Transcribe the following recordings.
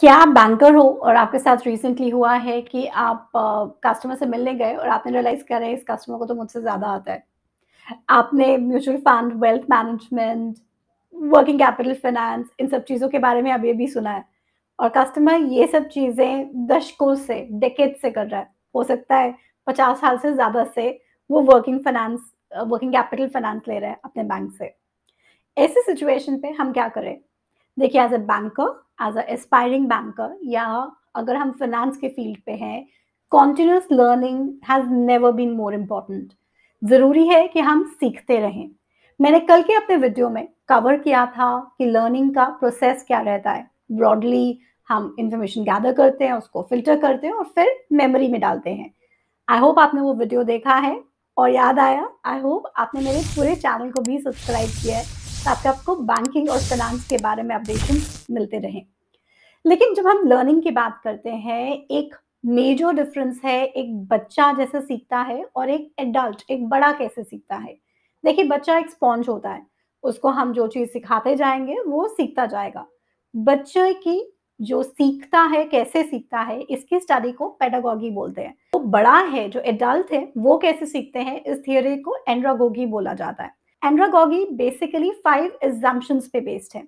क्या आप बैंकर हो और आपके साथ रिसेंटली हुआ है कि आप कस्टमर से मिलने गए और आपने रियलाइज करा है इस कस्टमर को तो मुझसे ज़्यादा आता है, आपने mutual fund, wealth management, working capital finance, इन सब चीज़ों के बारे में अभी भी सुना है और कस्टमर ये सब चीज़ें दशकों से, डेकेड से कर रहा है। हो सकता है 50 साल से ज़्यादा से वो वर्किंग कैपिटल फाइनेंस ले रहा है अपने बैंक से। ऐसे सिचुएशन पे हम क्या करें? देखिए, as a banker, as a aspiring banker, या अगर हम फाइनेंस के फील्ड पे हैं, continuous learning has never been more important. ज़रूरी है कि हम सीखते रहें। मैंने कल के अपने वीडियो में कवर किया था कि लर्निंग का प्रोसेस क्या रहता है। ब्रॉडली हम इंफॉर्मेशन गैदर करते हैं, उसको फिल्टर करते हैं और फिर मेमोरी में डालते हैं। आई होप आपने वो वीडियो देखा है और याद आया। आई होप आपने मेरे पूरे चैनल को भी सब्सक्राइब किया है ताकि आपको बैंकिंग और फाइनेंस के बारे में अपडेशन मिलते रहें। लेकिन जब हम लर्निंग की बात करते हैं, एक मेजर डिफरेंस है एक बच्चा जैसे सीखता है और एक एडल्ट, एक बड़ा कैसे सीखता है। देखिए, बच्चा एक स्पॉन्ज होता है, उसको हम जो चीज़ सिखाते जाएंगे वो सीखता जाएगा। बच्चे की जो सीखता है, कैसे सीखता है, इसकी स्टडी को पेडागॉजी बोलते हैं। तो बड़ा है, जो एडल्ट है, वो कैसे सीखते हैं, इस थियोरी को एंड्रागॉजी बोला जाता है। एंड्रागॉजी बेसिकली 5 एजम्पशंस पे बेस्ड है।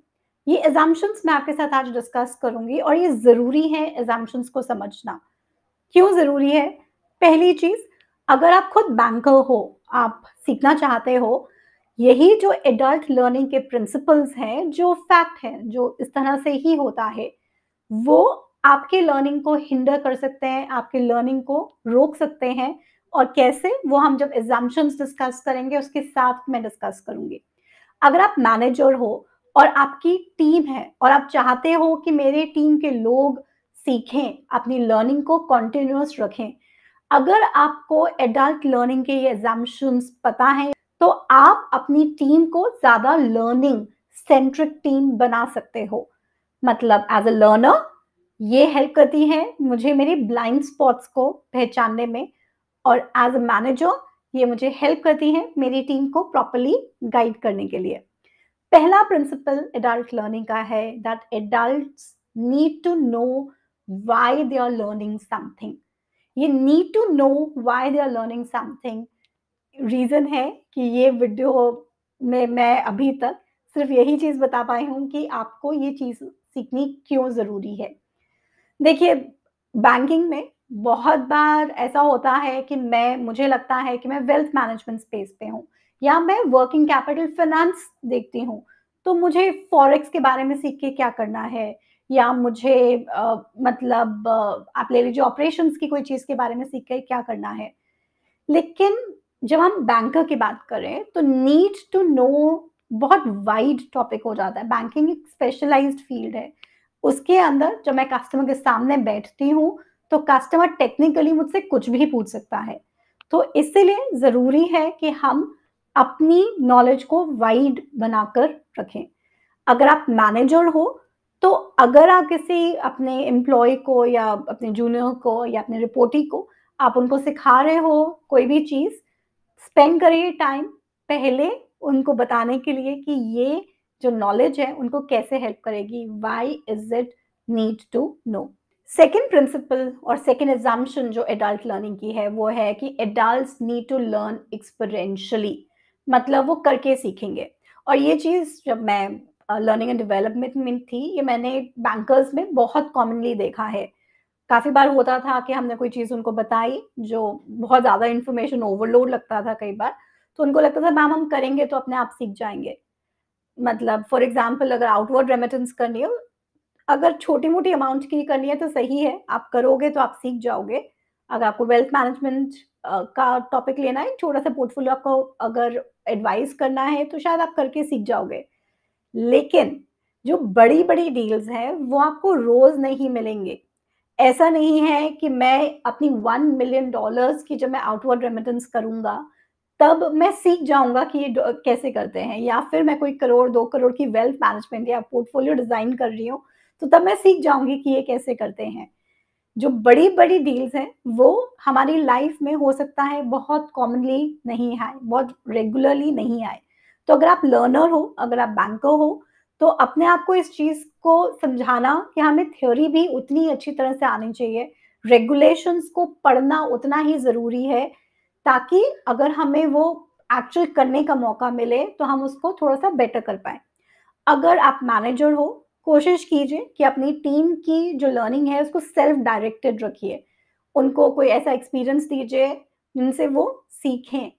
ये एजम्पशंस मैं आपके साथ आज डिस्कस करूंगी और ये ज़रूरी है एजम्पशंस को समझना। क्यों ज़रूरी है? पहली चीज़, अगर आप खुद बैंकर हो, आप सीखना चाहते हो, यही जो एडल्ट लर्निंग के प्रिंसिपल्स हैं, जो फैक्ट हैं, जो इस तरह से ही होता है, वो आपके लर्निंग को हिंडर कर सकते हैं, आपके लर्निंग को रोक सकते हैं। और कैसे, वो हम जब एग्जाम्पशंस डिस्कस करेंगे उसके साथ मैं डिस्कस करूंगी। अगर आप मैनेजर हो और आपकी टीम है और आप चाहते हो कि मेरे टीम के लोग सीखें, अपनी लर्निंग को कंटिन्यूअस रखें, अगर आपको एडल्ट लर्निंग के ये एग्जाम्पशंस पता है तो आप अपनी टीम को ज़्यादा लर्निंग सेंट्रिक टीम बना सकते हो। मतलब एज अ लर्नर ये हेल्प करती है मुझे मेरी ब्लाइंड स्पॉट्स को पहचानने में और एज अ मैनेजर ये मुझे हेल्प करती है मेरी टीम को प्रॉपरली गाइड करने के लिए। पहला प्रिंसिपल एडल्ट लर्निंग का है that adults need to know why they are learning something. ये need to know why they are learning something reason है कि ये वीडियो में मैं अभी तक सिर्फ यही चीज़ बता पाई हूँ कि आपको ये चीज़ सीखनी क्यों ज़रूरी है। देखिए, बैंकिंग में बहुत बार ऐसा होता है कि मुझे लगता है कि मैं वेल्थ मैनेजमेंट स्पेस पे हूँ या मैं वर्किंग कैपिटल फाइनेंस देखती हूँ तो मुझे फॉरेक्स के बारे में सीख के क्या करना है, या मुझे आप ले लीजिए ऑपरेशंस की कोई चीज़ के बारे में सीख के क्या करना है। लेकिन जब हम बैंकर की बात करें तो नीड टू नो बहुत वाइड टॉपिक हो जाता है। बैंकिंग एक स्पेशलाइज्ड फील्ड है, उसके अंदर जब मैं कस्टमर के सामने बैठती हूँ तो कस्टमर टेक्निकली मुझसे कुछ भी पूछ सकता है। तो इसलिए ज़रूरी है कि हम अपनी नॉलेज को वाइड बनाकर रखें। अगर आप मैनेजर हो तो अगर आप किसी अपने एम्प्लॉय को या अपने जूनियर को या अपने रिपोर्टी को आप उनको सिखा रहे हो कोई भी चीज़, स्पेंड करिए टाइम पहले उनको बताने के लिए कि ये जो नॉलेज है उनको कैसे हेल्प करेगी। Why is it need to know. Second principle और सेकेंड एग्जाम्पशन जो एडल्ट लर्निंग की है वो है कि adults need to learn experientially. मतलब वो करके सीखेंगे। और ये चीज़ जब मैं लर्निंग एंड डेवलपमेंट में थी, ये मैंने बैंकर्स में बहुत कॉमनली देखा है। काफ़ी बार होता था कि हमने कोई चीज़ उनको बताई जो बहुत ज़्यादा इन्फॉर्मेशन ओवरलोड लगता था कई बार, तो उनको लगता था मैम हम करेंगे तो अपने आप सीख जाएंगे। मतलब फॉर एग्जांपल, अगर आउटवर्ड रेमिटेंस करनी हो, अगर छोटी मोटी अमाउंट की करनी है तो सही है, आप करोगे तो आप सीख जाओगे। अगर आपको वेल्थ मैनेजमेंट का टॉपिक लेना है, छोटा सा पोर्टफोलियो आपको अगर एडवाइस करना है तो शायद आप करके सीख जाओगे। लेकिन जो बड़ी बड़ी डील्स हैं वो आपको रोज़ नहीं मिलेंगे। ऐसा नहीं है कि मैं अपनी $1 मिलियन की जब मैं आउटवर्ड रेमिटेंस करूंगा तब मैं सीख जाऊंगा कि ये कैसे करते हैं, या फिर मैं कोई 1-2 करोड़ की वेल्थ मैनेजमेंट या पोर्टफोलियो डिज़ाइन कर रही हूँ तो तब मैं सीख जाऊंगी कि ये कैसे करते हैं। जो बड़ी बड़ी डील्स हैं वो हमारी लाइफ में हो सकता है बहुत कॉमनली नहीं आए, बहुत रेगुलरली नहीं आए। तो अगर आप लर्नर हो, अगर आप बैंकर हो तो अपने आप को इस चीज को समझाना कि हमें थ्योरी भी उतनी अच्छी तरह से आनी चाहिए, रेगुलेशंस को पढ़ना उतना ही जरूरी है, ताकि अगर हमें वो एक्चुअल करने का मौका मिले तो हम उसको थोड़ा सा बेटर कर पाए। अगर आप मैनेजर हो, कोशिश कीजिए कि अपनी टीम की जो लर्निंग है उसको सेल्फ डायरेक्टेड रखिए, उनको कोई ऐसा एक्सपीरियंस दीजिए जिनसे वो सीखें,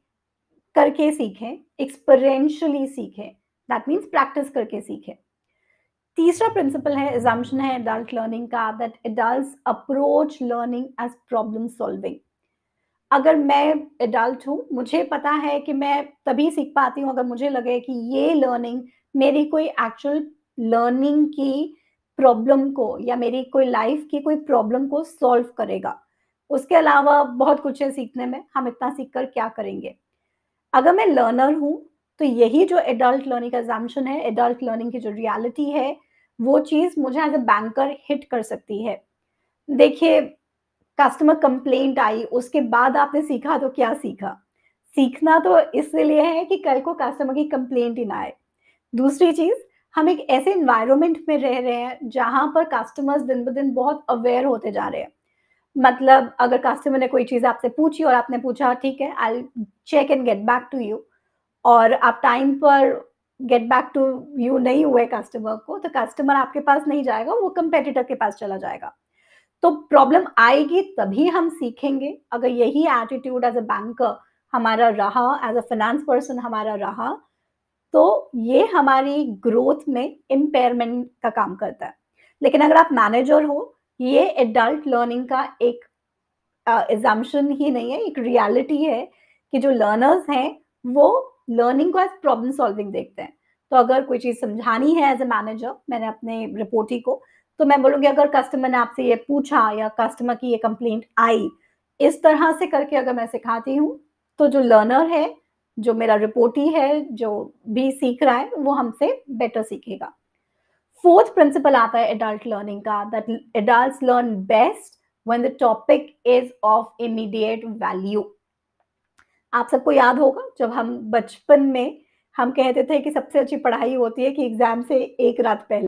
करके सीखें, एक्सपीरियंशियली सीखें, दैट मीन्स प्रैक्टिस करके सीखें। तीसरा प्रिंसिपल है, एजम्पशन है एडल्ट लर्निंग का, that adults approach learning as problem solving. अगर मैं एडल्ट हूँ, मुझे पता है कि मैं तभी सीख पाती हूँ अगर मुझे लगे कि ये लर्निंग मेरी कोई एक्चुअल लर्निंग की प्रॉब्लम को या मेरी कोई लाइफ की कोई प्रॉब्लम को सॉल्व करेगा। उसके अलावा बहुत कुछ है सीखने में, हम इतना सीख कर क्या करेंगे। अगर मैं लर्नर हूँ तो यही जो एडल्ट लर्निंग का एग्जाम्पशन है, एडल्ट लर्निंग की जो रियलिटी है, वो चीज़ मुझे एज ए बैंकर हिट कर सकती है। देखिए, कस्टमर कंप्लेंट आई, उसके बाद आपने सीखा तो क्या सीखा? सीखना तो इसलिए है कि कल को कस्टमर की कंप्लेंट ही ना आए। दूसरी चीज़, हम एक ऐसे एनवायरनमेंट में रह रहे हैं जहाँ पर कस्टमर्स दिन ब दिन बहुत अवेयर होते जा रहे हैं। मतलब अगर कस्टमर ने कोई चीज़ आपसे पूछी और आपने पूछा, ठीक है, I check and get back to you, और आप टाइम पर गेट बैक टू यू नहीं हुए कस्टमर को, तो कस्टमर आपके पास नहीं जाएगा, वो कंपेटिटर के पास चला जाएगा। तो प्रॉब्लम आएगी तभी हम सीखेंगे। अगर यही एटीट्यूड एज अ बैंकर हमारा रहा, एज अ फाइनेंस पर्सन हमारा रहा, तो ये हमारी ग्रोथ में इम्पेयरमेंट का काम करता है। लेकिन अगर आप मैनेजर हो, ये एडल्ट लर्निंग का एक एग्जाम्पशन ही नहीं है, एक रियलिटी है कि जो लर्नर्स हैं वो लर्निंग को एज प्रॉब्लम सॉल्विंग देखते हैं। तो अगर कोई चीज़ समझानी है एज ए मैनेजर, मैंने अपने रिपोर्टी को, तो मैं बोलूँगी अगर कस्टमर ने आपसे ये पूछा या कस्टमर की ये कंप्लेंट आई, इस तरह से करके अगर मैं सिखाती हूँ तो जो लर्नर है, जो मेरा रिपोर्टी है, जो भी सीख रहा है, वो हमसे बेटर सीखेगा। फोर्थ प्रिंसिपल आता है एडल्ट लर्निंग का, that adults learn best when the topic is of immediate value. आप सबको याद होगा जब हम बचपन में हम कहते थे कि सबसे अच्छी पढ़ाई होती है कि एग्जाम से एक रात पहले।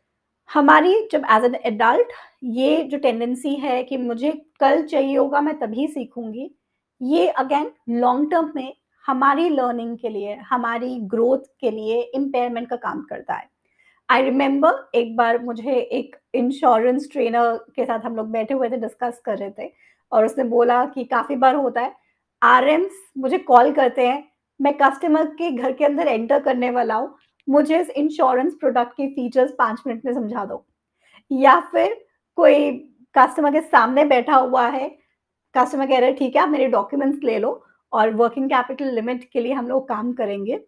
हमारी जब एज एन एडल्ट ये जो टेंडेंसी है कि मुझे कल चाहिए होगा, मैं तभी सीखूंगी, ये अगेन लॉन्ग टर्म में हमारी लर्निंग के लिए, हमारी ग्रोथ के लिए इम्पेयरमेंट का काम करता है। आई रिमेम्बर एक बार मुझे एक इंश्योरेंस ट्रेनर के साथ हम लोग बैठे हुए थे, डिस्कस कर रहे थे, और उसने बोला कि काफ़ी बार होता है आरएम्स मुझे कॉल करते हैं, मैं कस्टमर के घर के अंदर एंटर करने वाला हूँ, मुझे इस इंश्योरेंस प्रोडक्ट के फीचर्स 5 मिनट में समझा दो। या फिर कोई कस्टमर के सामने बैठा हुआ है, कस्टमर कह रहे हैं ठीक है आप मेरे डॉक्यूमेंट्स ले लो और वर्किंग कैपिटल लिमिट के लिए हम लोग काम करेंगे,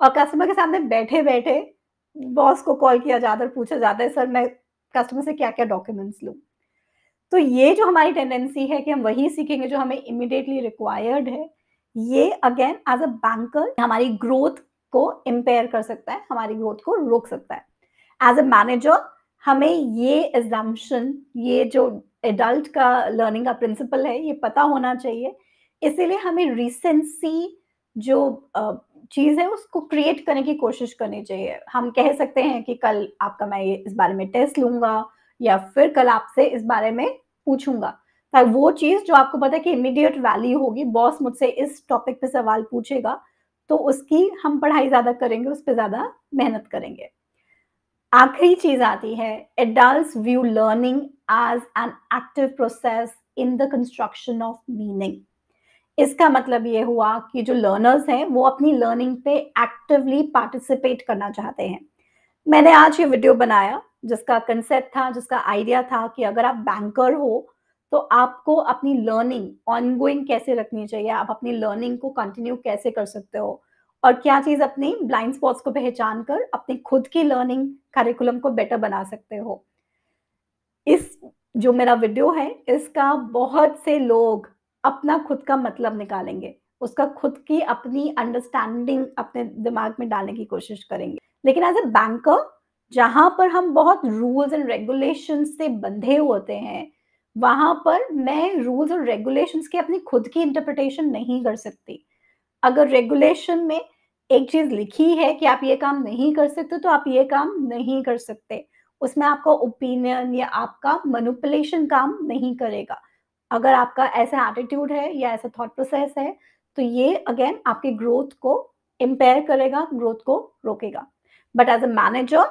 और कस्टमर के सामने बैठे बैठे बॉस को कॉल किया जाता है, पूछा जाता है सर मैं कस्टमर से क्या क्या डॉक्यूमेंट्स लूँ। तो ये जो हमारी टेंडेंसी है कि हम वही सीखेंगे जो हमें इमिडिएटली रिक्वायर्ड है, ये अगेन एज अ बैंकर हमारी ग्रोथ को इम्पेयर कर सकता है, हमारी ग्रोथ को रोक सकता है। एज अ मैनेजर हमें ये एजम्पशन, ये जो एडल्ट का लर्निंग का प्रिंसिपल है, ये पता होना चाहिए। इसीलिए हमें रिसेंसी जो चीज़ है उसको क्रिएट करने की कोशिश करनी चाहिए। हम कह सकते हैं कि कल आपका मैं ये इस बारे में टेस्ट लूँगा, या फिर कल आपसे इस बारे में पूछूंगा। तो वो चीज़ जो आपको पता है कि इमीडिएट वैल्यू होगी, बॉस मुझसे इस टॉपिक पे सवाल पूछेगा, तो उसकी हम पढ़ाई ज़्यादा करेंगे, उस पर ज़्यादा मेहनत करेंगे। आखिरी चीज़ आती है, adults view learning as an active process in the construction of meaning. इसका मतलब ये हुआ कि जो लर्नर्स हैं वो अपनी लर्निंग पे एक्टिवली पार्टिसिपेट करना चाहते हैं। मैंने आज ये वीडियो बनाया जिसका कंसेप्ट था, जिसका आइडिया था कि अगर आप बैंकर हो तो आपको अपनी लर्निंग ऑनगोइंग कैसे रखनी चाहिए, आप अपनी लर्निंग को कंटिन्यू कैसे कर सकते हो, और क्या चीज़ अपनी ब्लाइंड स्पॉट्स को पहचान कर अपनी खुद की लर्निंग करिकुलम को बेटर बना सकते हो। इस जो मेरा वीडियो है, इसका बहुत से लोग अपना खुद का मतलब निकालेंगे, उसका खुद की अपनी अंडरस्टैंडिंग अपने दिमाग में डालने की कोशिश करेंगे। लेकिन एज ए बैंकर जहाँ पर हम बहुत रूल्स एंड रेगुलेशंस से बंधे होते हैं, वहाँ पर मैं रूल्स और रेगुलेशंस की अपनी खुद की इंटरप्रिटेशन नहीं कर सकती। अगर रेगुलेशन में एक चीज लिखी है कि आप ये काम नहीं कर सकते तो आप ये काम नहीं कर सकते, उसमें आपका ओपिनियन या आपका मैनिपुलेशन काम नहीं करेगा। अगर आपका ऐसा एटीट्यूड है या ऐसा थॉट प्रोसेस है तो ये अगेन आपके ग्रोथ को इम्पेयर करेगा, ग्रोथ को रोकेगा। बट एज अ मैनेजर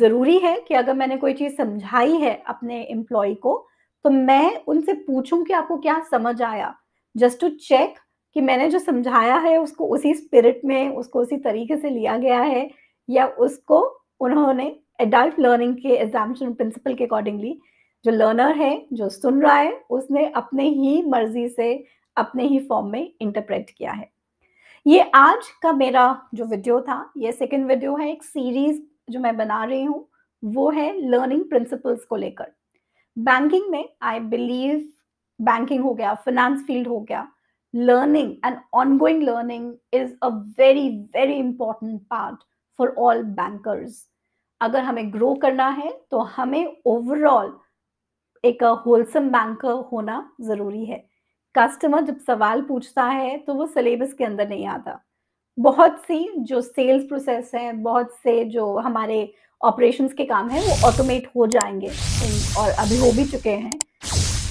जरूरी है कि अगर मैंने कोई चीज समझाई है अपने एम्प्लॉय को तो मैं उनसे पूछूं कि आपको क्या समझ आया, जस्ट टू चेक कि मैंने जो समझाया है उसको उसी स्पिरिट में, उसको उसी तरीके से लिया गया है या उसको उन्होंने एडल्ट लर्निंग के एग्जाम्पशन प्रिंसिपल के अकॉर्डिंगली जो लर्नर है, जो सुन रहा है, उसने अपने ही मर्जी से अपने ही फॉर्म में इंटरप्रेट किया है। ये आज का मेरा जो वीडियो था, ये सेकंड वीडियो है, एक सीरीज जो मैं बना रही हूँ वो है लर्निंग प्रिंसिपल्स को लेकर। बैंकिंग में आई बिलीव, बैंकिंग हो गया, फाइनेंस फील्ड हो गया, learning and ongoing learning is a very very important part for all bankers. अगर हमें ग्रो करना है तो हमें ओवरऑल एक होलसम बैंकर होना जरूरी है। कस्टमर जब सवाल पूछता है तो वो सिलेबस के अंदर नहीं आता। बहुत सी जो सेल्स प्रोसेस हैं, बहुत से जो हमारे ऑपरेशंस के काम हैं वो ऑटोमेट हो जाएंगे और अभी हो भी चुके हैं।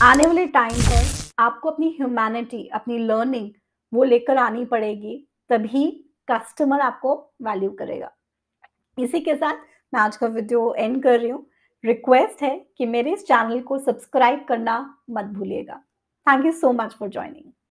आने वाले टाइम पर आपको अपनी ह्यूमैनिटी, अपनी लर्निंग वो लेकर आनी पड़ेगी, तभी कस्टमर आपको वैल्यू करेगा। इसी के साथ मैं आज का वीडियो एंड कर रही हूँ। रिक्वेस्ट है कि मेरे इस चैनल को सब्सक्राइब करना मत भूलिएगा। Thank you so much for joining.